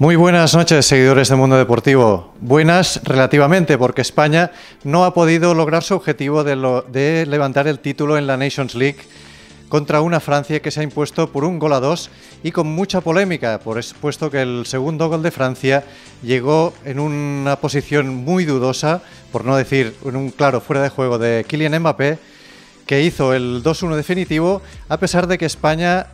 Muy buenas noches, seguidores de Mundo Deportivo. Buenas relativamente, porque España no ha podido lograr su objetivo de levantar el título en la Nations League contra una Francia que se ha impuesto por 1-2 y con mucha polémica, puesto que el segundo gol de Francia llegó en una posición muy dudosa, por no decir en un claro fuera de juego de Kylian Mbappé, que hizo el 2-1 definitivo, a pesar de que España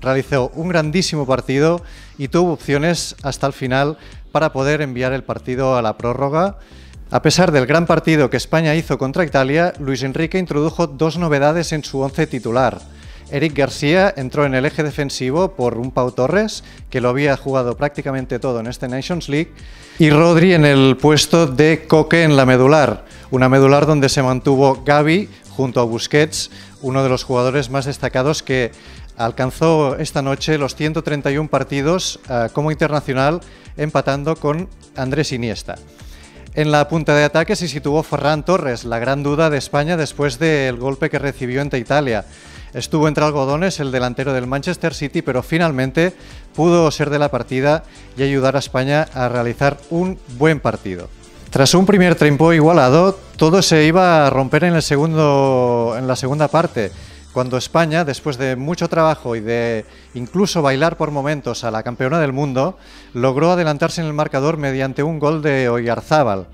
realizó un grandísimo partido y tuvo opciones hasta el final para poder enviar el partido a la prórroga. A pesar del gran partido que España hizo contra Italia, Luis Enrique introdujo dos novedades en su once titular. Eric García entró en el eje defensivo por un Pau Torres, que lo había jugado prácticamente todo en este Nations League, y Rodri en el puesto de Coque en la medular, una medular donde se mantuvo Gavi junto a Busquets, uno de los jugadores más destacados que alcanzó esta noche los 131 partidos como internacional, empatando con Andrés Iniesta. En la punta de ataque se situó Ferrán Torres, la gran duda de España después del golpe que recibió ante Italia. Estuvo entre algodones el delantero del Manchester City, pero finalmente pudo ser de la partida y ayudar a España a realizar un buen partido. Tras un primer tiempo igualado, todo se iba a romper en la segunda parte, cuando España, después de mucho trabajo y de incluso bailar por momentos a la campeona del mundo, logró adelantarse en el marcador mediante un gol de Oyarzábal.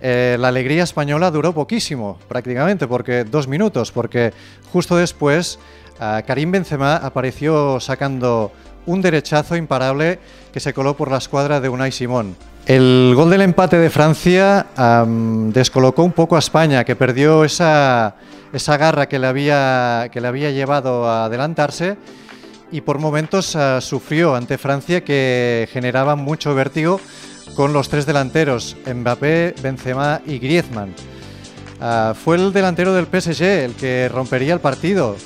La alegría española duró poquísimo, prácticamente, porque 2 minutos, porque justo después Karim Benzema apareció sacando un derechazo imparable que se coló por la escuadra de Unai Simón. El gol del empate de Francia descolocó un poco a España, que perdió esa garra que le había llevado a adelantarse, y por momentos sufrió ante Francia, que generaba mucho vértigo con los tres delanteros, Mbappé, Benzema y Griezmann. Fue el delantero del PSG el que rompería el partido,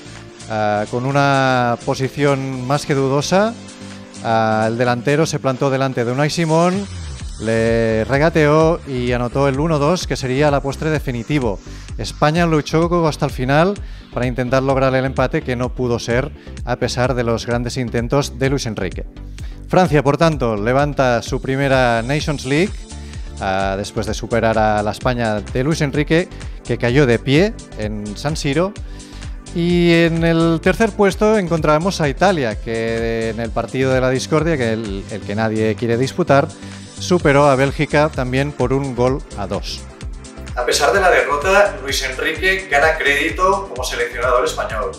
con una posición más que dudosa. El delantero se plantó delante de Unai Simón, le regateó y anotó el 1-2, que sería la postre definitivo. España luchó hasta el final para intentar lograr el empate, que no pudo ser, a pesar de los grandes intentos de Luis Enrique. Francia, por tanto, levanta su primera Nations League después de superar a la España de Luis Enrique, que cayó de pie en San Siro. Y en el tercer puesto encontramos a Italia, que en el partido de la discordia, que el que nadie quiere disputar, superó a Bélgica también por 1-2. A pesar de la derrota, Luis Enrique gana crédito como seleccionador español.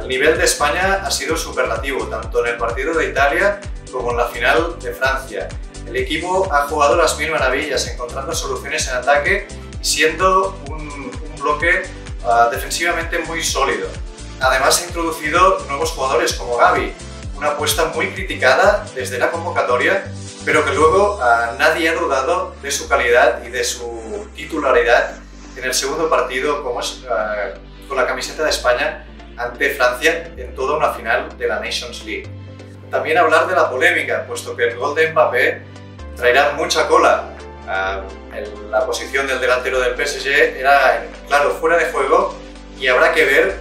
El nivel de España ha sido superlativo, tanto en el partido de Italia como en la final de Francia. El equipo ha jugado las mil maravillas, encontrando soluciones en ataque y siendo un bloque defensivamente muy sólido. Además, se han introducido nuevos jugadores como Gavi, una apuesta muy criticada desde la convocatoria, pero que luego nadie ha dudado de su calidad y de su titularidad en el segundo partido, como es con la camiseta de España ante Francia en toda una final de la Nations League. También hablar de la polémica, puesto que el gol de Mbappé traerá mucha cola. La posición del delantero del PSG era, claro, fuera de juego, y habrá que ver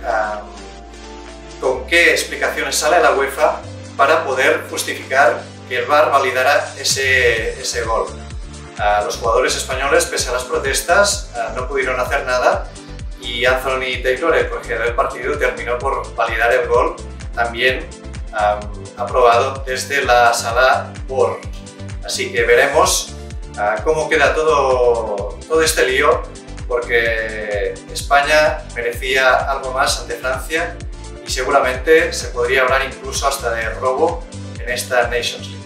con qué explicaciones sale la UEFA para poder justificar que el VAR validara ese gol. Los jugadores españoles, pese a las protestas, no pudieron hacer nada, y Anthony Taylor, el colegiado del partido, terminó por validar el gol, también aprobado desde la sala VAR. Así que veremos cómo queda todo este lío, porque España merecía algo más ante Francia y seguramente se podría hablar incluso hasta de robo en esta Nations League.